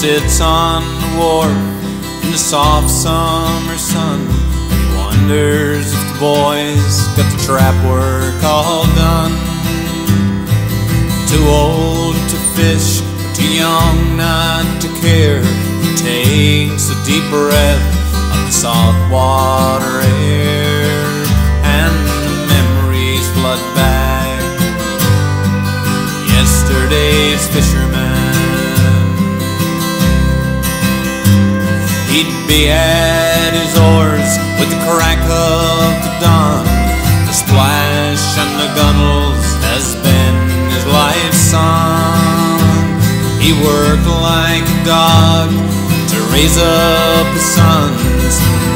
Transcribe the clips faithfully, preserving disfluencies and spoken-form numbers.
sits on the wharf in the soft summer sun. He wonders if the boys got the trap work all done. Too old to fish, but too young not to care. He takes a deep breath of the saltwater air, and the memories flood back. Yesterday's fisherman, he'd be at his oars with the crack of the dawn. The splash on the gunwales has been his life's song. He worked like a dog to raise up his sons.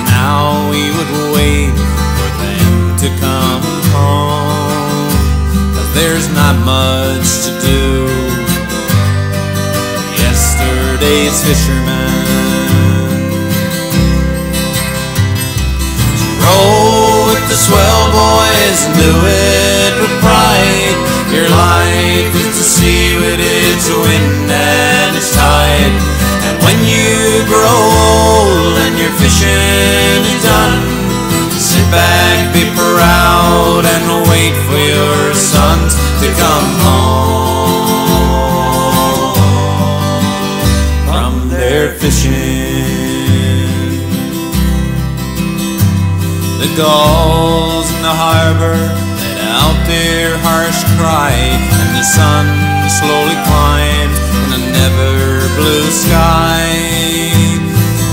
Now he would wait for them to come home. But there's not much to do. Yesterday's fisherman. Row with the swell boys and do it with pride. Your life is the sea with its wind and its tide. And when you grow old and your fishing is done, sit back, be proud, and wait for your sons to come home from their fishing. The gulls in the harbor let out their harsh cry, and the sun slowly climbed in a never blue sky.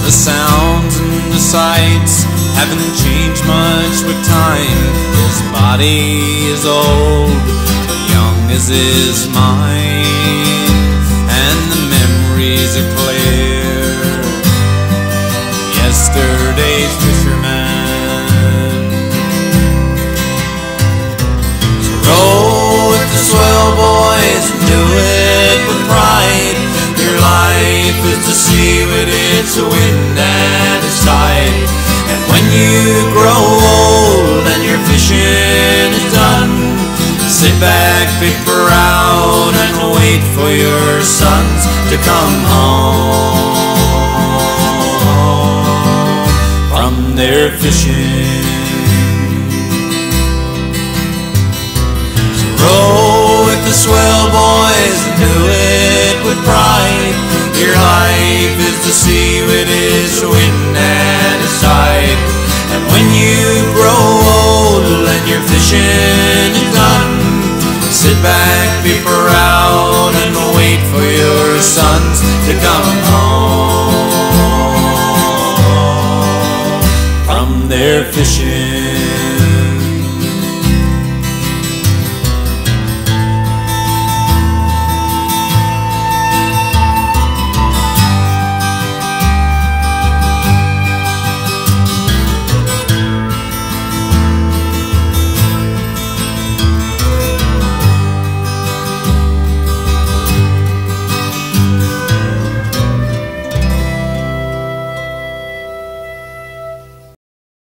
The sounds and the sights haven't changed much with time. His body is old, but young is his mind, and the memories are clear. Yesterday's fisherman. Swell boys, do it with pride. Your life is the sea with its wind and its tide. And when you grow old and your fishing is done, sit back, be proud, and wait for your sons to come home from their fishing. The swell boys do it with pride. Your life is the sea with its wind and its tide. And when you grow old and your fishing is done, sit back, be proud, and wait for your sons to come home from their fishing.